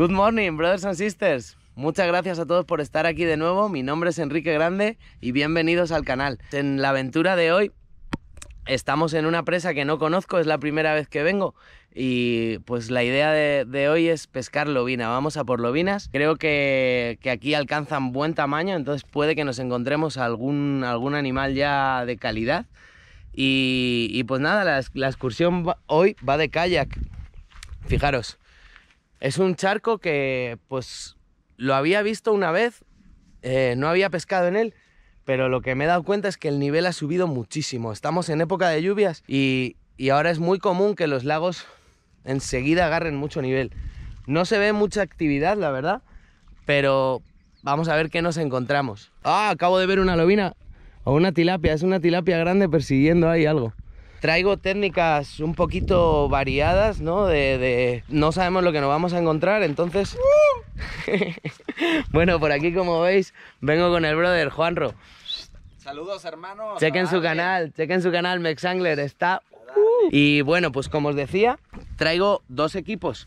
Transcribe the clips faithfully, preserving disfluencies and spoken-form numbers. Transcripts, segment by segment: Good morning, brothers and sisters. Muchas gracias a todos por estar aquí de nuevo. Mi nombre es Enrique Grande y bienvenidos al canal. En la aventura de hoy estamos en una presa que no conozco, es la primera vez que vengo. Y pues la idea de, de hoy es pescar lobina, vamos a por lobinas. Creo que, que aquí alcanzan buen tamaño, entonces puede que nos encontremos algún, algún animal ya de calidad. Y, y pues nada, la, la excursión va, hoy va de kayak. Fijaros, es un charco que pues lo había visto una vez, eh, no había pescado en él, pero lo que me he dado cuenta es que el nivel ha subido muchísimo. Estamos en época de lluvias y, y ahora es muy común que los lagos enseguida agarren mucho nivel. No se ve mucha actividad, la verdad, pero vamos a ver qué nos encontramos. ¡Ah! Acabo de ver una lobina o una tilapia. Es una tilapia grande persiguiendo ahí algo. Traigo técnicas un poquito variadas, ¿no? De, de... No sabemos lo que nos vamos a encontrar, entonces... Bueno, por aquí, como veis, vengo con el brother Juanro. Saludos, hermanos. Chequen su canal, chequen su canal, Mexangler, está... Y bueno, pues como os decía, traigo dos equipos.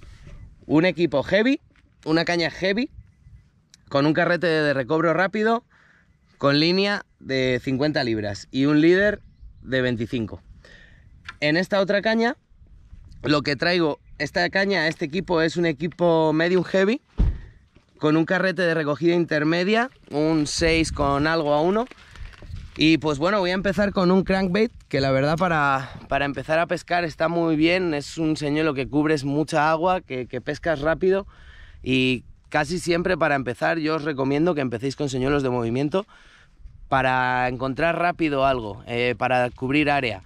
Un equipo heavy, una caña heavy, con un carrete de recobro rápido, con línea de cincuenta libras y un líder de veinticinco. En esta otra caña, lo que traigo, esta caña, este equipo es un equipo medium heavy con un carrete de recogida intermedia, un seis con algo a uno. Y pues bueno, voy a empezar con un crankbait que la verdad para, para empezar a pescar está muy bien. Es un señuelo que cubres mucha agua, que, que pescas rápido y casi siempre para empezar yo os recomiendo que empecéis con señuelos de movimiento para encontrar rápido algo, eh, para cubrir área.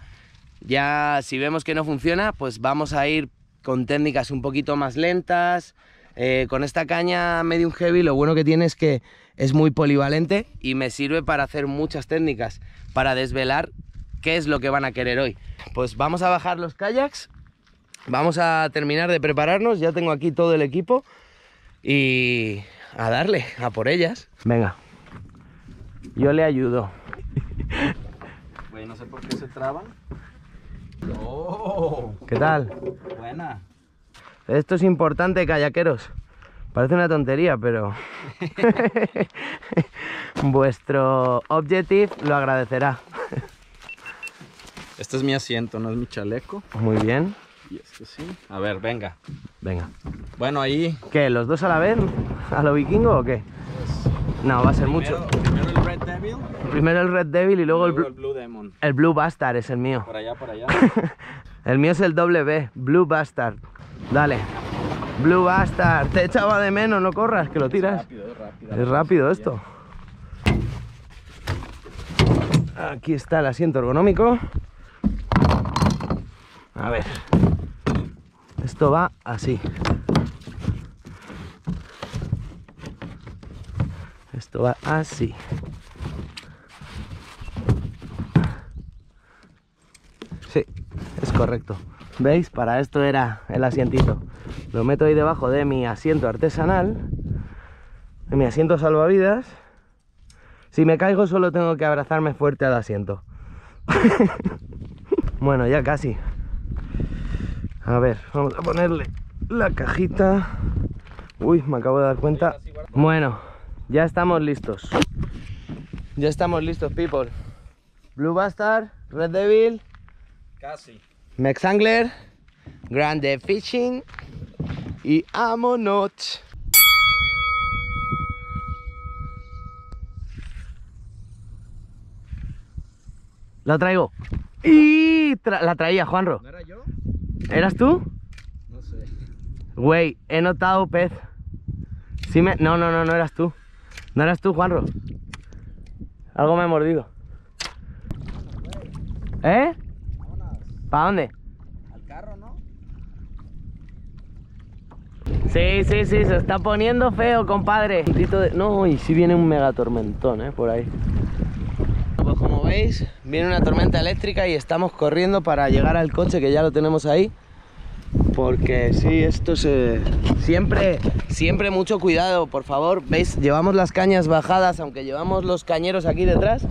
Ya si vemos que no funciona, pues vamos a ir con técnicas un poquito más lentas. Eh, con esta caña medium heavy lo bueno que tiene es que es muy polivalente y me sirve para hacer muchas técnicas, para desvelar qué es lo que van a querer hoy. Pues vamos a bajar los kayaks, vamos a terminar de prepararnos, ya tengo aquí todo el equipo y a darle, a por ellas. Venga, yo le ayudo. Güey, no sé por qué se traban. Oh. ¿Qué tal? Buena. Esto es importante, kayakeros. Parece una tontería, pero... Vuestro objetivo lo agradecerá. Este es mi asiento, no es mi chaleco. Muy bien. Y este sí. A ver, venga. Venga. Bueno, ahí... ¿Qué? ¿Los dos a la vez? ¿A lo vikingo o qué? Pues... No, va a ser primero, mucho. Primero el Red Devil. Primero el Red Devil y luego, y luego el, bl el Blue Demon. El Blue Bastard es el mío. Por allá, por allá. El mío es el doble B, Blue Bastard. Dale, Blue Bastard, te echaba de menos, no corras, que lo tiras. Es rápido, rápido, es rápido esto. Aquí está el asiento ergonómico. A ver, esto va así. Esto va así. Sí, es correcto. ¿Veis? Para esto era el asientito. Lo meto ahí debajo de mi asiento artesanal, de mi asiento salvavidas. Si me caigo solo tengo que abrazarme fuerte al asiento. Bueno, ya casi. A ver, vamos a ponerle la cajita. Uy, me acabo de dar cuenta. Bueno, ya estamos listos. Ya estamos listos, people. Blue Bastard, Red Devil. Casi. Mexangler, Grande Fishing y Amonotch. La traigo. Y tra la traía, Juanro. ¿No era yo? ¿Eras tú? No sé. Güey, he notado pez. Sí me... No, no, no, no eras tú. No eras tú, Juanro. Algo me ha mordido. ¿Eh? ¿Para dónde? Al carro, ¿no? Sí, sí, sí, se está poniendo feo, compadre. No, y si viene un mega tormentón, ¿eh? Por ahí. Pues como veis, viene una tormenta eléctrica y estamos corriendo para llegar al coche, que ya lo tenemos ahí. Porque sí, esto se... Siempre, siempre mucho cuidado, por favor. ¿Veis? Llevamos las cañas bajadas, aunque llevamos los cañeros aquí detrás,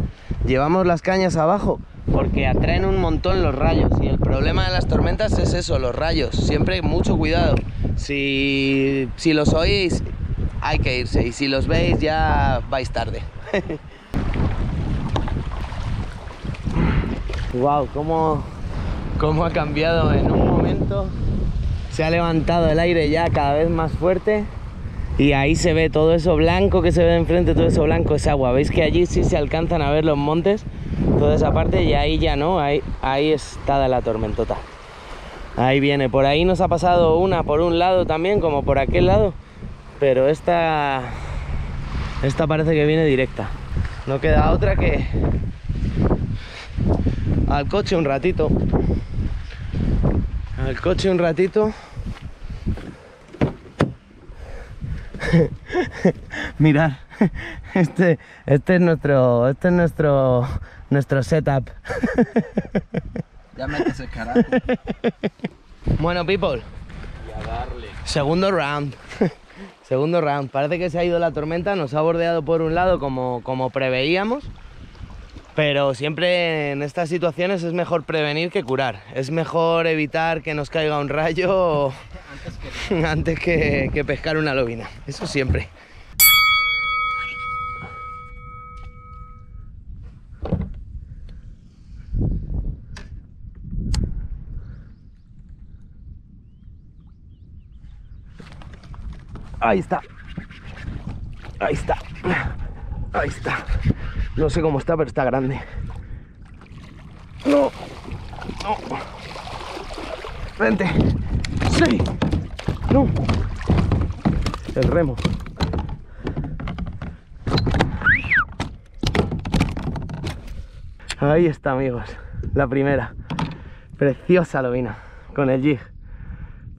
llevamos las cañas abajo. Porque atraen un montón los rayos y el problema de las tormentas es eso, los rayos. Siempre mucho cuidado. Si, si los oís, hay que irse, y si los veis ya vais tarde. Wow, cómo, cómo ha cambiado en un momento. Se ha levantado el aire ya cada vez más fuerte y ahí se ve todo eso blanco que se ve enfrente, todo eso blanco es agua. Veis que allí sí se alcanzan a ver los montes, toda esa parte, y ahí ya no, ahí, ahí está la tormentota. Ahí viene, por ahí nos ha pasado una por un lado también, como por aquel lado, pero esta, esta parece que viene directa. No queda otra que al coche un ratito, al coche un ratito. Mirad, este, este es nuestro, este es nuestro, nuestro setup. Ya metes el carajo. Bueno, people. Y a darle. Segundo round. Segundo round. Parece que se ha ido la tormenta. Nos ha bordeado por un lado como, como preveíamos. Pero siempre en estas situaciones es mejor prevenir que curar. Es mejor evitar que nos caiga un rayo antes que, antes que, que pescar una lobina. Eso siempre. Ahí está, ahí está, ahí está. No sé cómo está, pero está grande. No, no. Vente. Sí. No. El remo. Ahí está, amigos. La primera. Preciosa lobina. Con el jig.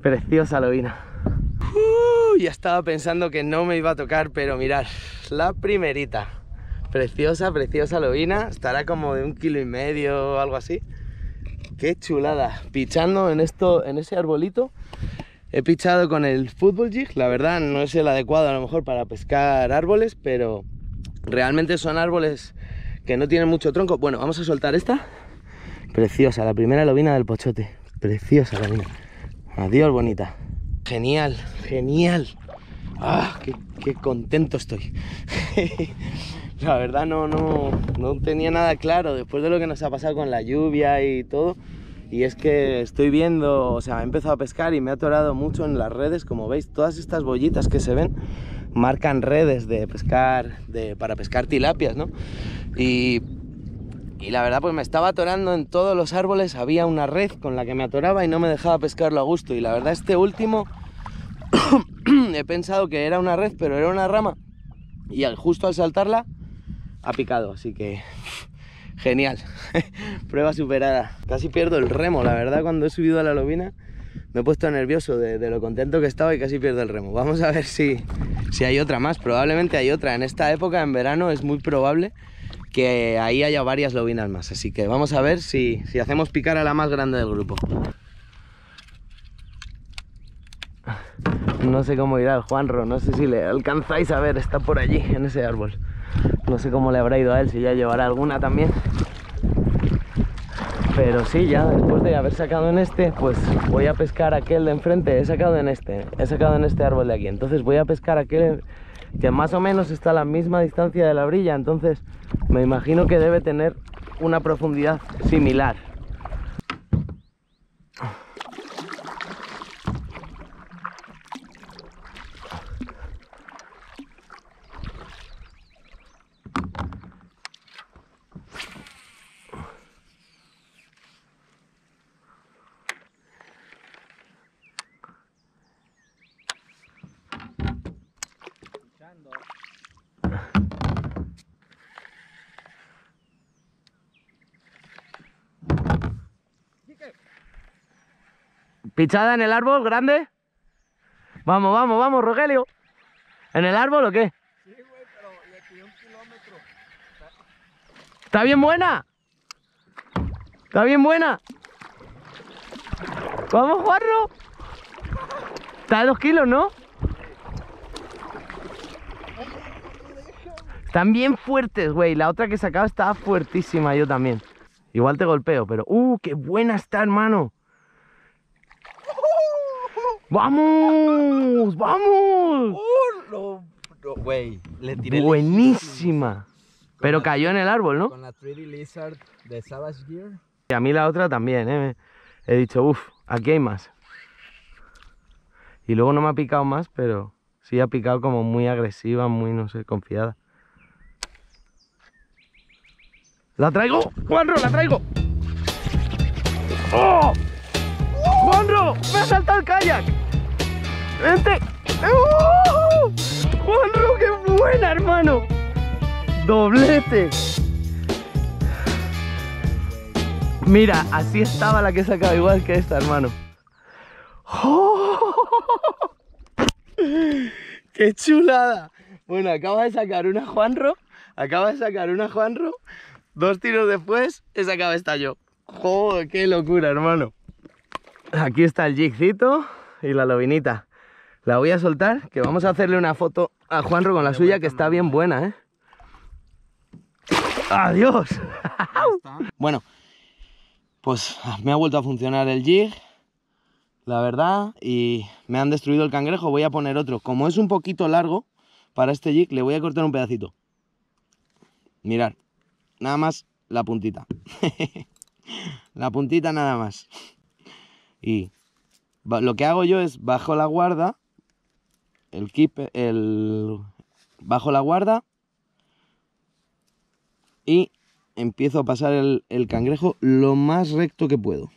Preciosa lobina. Ya estaba pensando que no me iba a tocar, pero mirad, la primerita. Preciosa, preciosa lobina. Estará como de un kilo y medio o algo así. ¡Qué chulada! Pichando en, esto, en ese arbolito. He pichado con el football jig. La verdad no es el adecuado a lo mejor para pescar árboles, pero realmente son árboles que no tienen mucho tronco. Bueno, vamos a soltar esta. Preciosa, la primera lobina del pochote. Preciosa lobina. Adiós, bonita. Genial, genial. Ah, qué, qué contento estoy. La verdad no, no, no tenía nada claro después de lo que nos ha pasado con la lluvia y todo. Y es que estoy viendo, o sea, he empezado a pescar y me ha atorado mucho en las redes. Como veis, todas estas bollitas que se ven marcan redes de pescar, de, para pescar tilapias, ¿no? Y, y la verdad pues me estaba atorando en todos los árboles, había una red con la que me atoraba y no me dejaba pescarlo a gusto. Y la verdad este último he pensado que era una red, pero era una rama y al, justo al saltarla ha picado, así que genial. Prueba superada. Casi pierdo el remo, la verdad cuando he subido a la lobina me he puesto nervioso de, de lo contento que estaba y casi pierdo el remo. Vamos a ver si, si hay otra más, probablemente hay otra. En esta época, en verano, es muy probable que ahí haya varias lobinas más, así que vamos a ver si, si hacemos picar a la más grande del grupo. No sé cómo irá el Juanro, no sé si le alcanzáis a ver, está por allí, en ese árbol. No sé cómo le habrá ido a él, si ya llevará alguna también. Pero sí, ya después de haber sacado en este, pues voy a pescar aquel de enfrente. He sacado en este, he sacado en este árbol de aquí, entonces voy a pescar aquel que más o menos está a la misma distancia de la orilla, entonces me imagino que debe tener una profundidad similar. ¿Pichada en el árbol grande? Vamos, vamos, vamos, Rogelio. ¿En el árbol o qué? Sí, güey, pero le pidió un kilómetro. ¿Está bien buena? ¿Está bien buena? ¿Vamos, Juanro? Está a dos kilos, ¿no? Están bien fuertes, güey. La otra que sacaba estaba fuertísima, yo también. Igual te golpeo, pero... ¡Uh, qué buena está, hermano! ¡Vamos! ¡Vamos! Uh, no, no, wey, le tiré. Buenísima. Pero cayó en el árbol, ¿no? Con la tres D Lizard de Savage Gear. Y a mí la otra también, ¿eh? He dicho, uff, aquí hay más. Y luego no me ha picado más, pero sí ha picado como muy agresiva, muy, no sé, confiada. ¡La traigo! ¡Juanro, la traigo! ¡Oh! ¡Juanro! ¡Me ha saltado el kayak! ¡Vente! ¡Oh! ¡Juanro, qué buena, hermano! ¡Doblete! Mira, así estaba la que he sacado, igual que esta, hermano. ¡Oh! ¡Qué chulada! Bueno, acabo de sacar una Juanro. Acabo de sacar una Juanro. Dos tiros después, he sacado esta yo. ¡Joder, qué locura, hermano! Aquí está el jigcito y la lobinita. La voy a soltar, que vamos a hacerle una foto a Juanro con la qué suya, que está bien buena, ¿eh? ¡Adiós! Bueno, pues me ha vuelto a funcionar el jig, la verdad, y me han destruido el cangrejo. Voy a poner otro. Como es un poquito largo para este jig, le voy a cortar un pedacito. Mirad. Nada más la puntita. La puntita nada más. Y lo que hago yo es bajo la guarda. El keep. El. Bajo la guarda. Y empiezo a pasar el, el cangrejo lo más recto que puedo.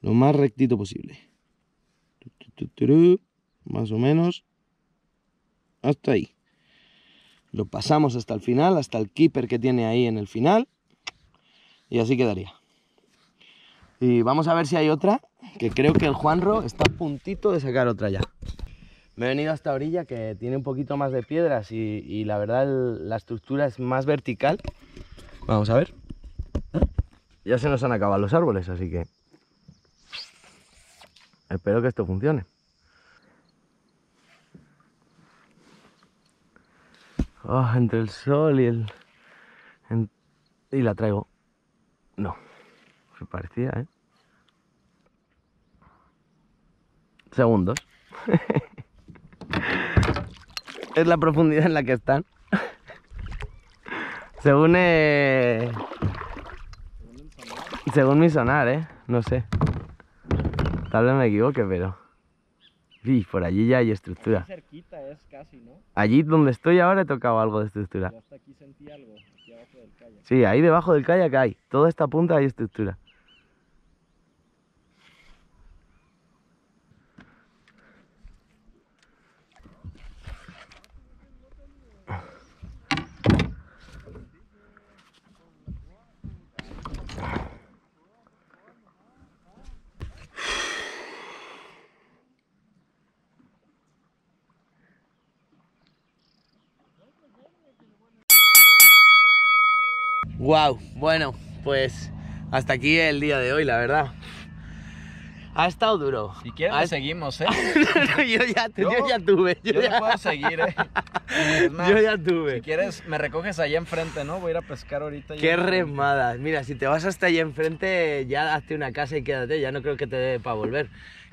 Lo más rectito posible. Más o menos. Hasta ahí. Lo pasamos hasta el final, hasta el keeper que tiene ahí en el final. Y así quedaría. Y vamos a ver si hay otra, que creo que el Juanro está a puntito de sacar otra ya. Me he venido a esta orilla que tiene un poquito más de piedras y, y la verdad el, la estructura es más vertical. Vamos a ver. Ya se nos han acabado los árboles, así que... espero que esto funcione. Oh, entre el sol y el... En... y la traigo. No, se parecía, ¿eh? Segundos. Es la profundidad en la que están. Según... Eh... según mi sonar, ¿eh? No sé. Tal vez me equivoque, pero... sí, por allí ya hay estructura. Aquí cerquita es casi, ¿no? Allí donde estoy ahora he tocado algo de estructura. Yo hasta aquí sentí algo, aquí abajo del kayak. Sí, ahí debajo del kayak hay. Toda esta punta hay estructura. Wow, bueno, pues hasta aquí el día de hoy, la verdad. Ha estado duro. Si quieres, ha... seguimos, ¿eh? no, no, yo, ya, yo, yo ya tuve. Yo, yo ya puedo seguir, ¿eh? Es más, yo ya tuve. Si quieres, me recoges allá enfrente, ¿no? Voy a ir a pescar ahorita. Qué remadas. Mira, si te vas hasta allá enfrente, ya hazte una casa y quédate. Ya no creo que te dé para volver.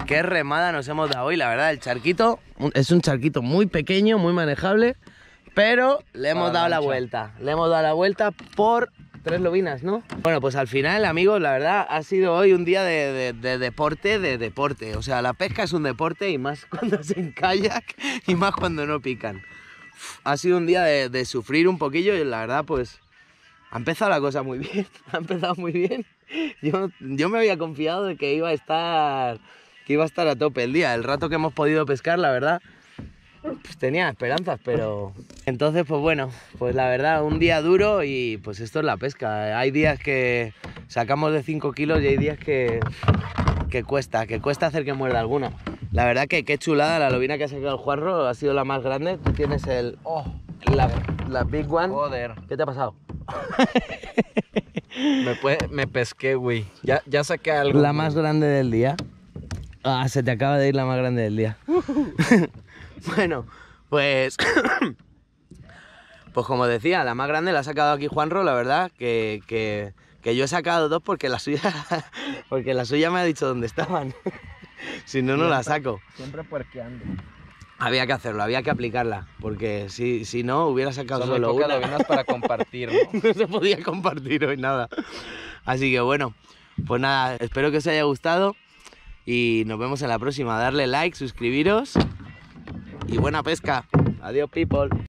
Qué remada nos hemos dado hoy, la verdad. El charquito es un charquito muy pequeño, muy manejable. Pero le hemos dado la vuelta, le hemos dado la vuelta por tres lobinas, ¿no? Bueno, pues al final, amigos, la verdad ha sido hoy un día de, de, de deporte, de deporte. O sea, la pesca es un deporte y más cuando se en kayak y más cuando no pican. Ha sido un día de, de sufrir un poquillo y la verdad, pues ha empezado la cosa muy bien, ha empezado muy bien. Yo, yo me había confiado de que iba a estar, que iba a estar a tope el día. El rato que hemos podido pescar, la verdad... pues tenía esperanzas, pero... entonces, pues bueno, pues la verdad, un día duro y pues esto es la pesca. Hay días que sacamos de cinco kilos y hay días que, que cuesta, que cuesta hacer que muerda alguna. La verdad que qué chulada la lobina que ha sacado el Juanro, ha sido la más grande. Tú tienes el... oh, la, la big one. Joder. ¿Qué te ha pasado? me, puede, me pesqué, güey. Ya, ya saqué algo. La más grande del día. Ah, se te acaba de ir la más grande del día. Bueno, pues... pues como decía, la más grande la ha sacado aquí Juanro, la verdad, que, que, que yo he sacado dos porque la suya... porque la suya me ha dicho dónde estaban. Si no, no la saco. Siempre puerqueando. Había que hacerlo, había que aplicarla, porque si, si no, hubiera sacado solo, solo una. Solo para compartir, ¿no? No se podía compartir hoy nada. Así que bueno, pues nada, espero que os haya gustado y nos vemos en la próxima. Darle like, suscribiros y buena pesca. Adiós, people.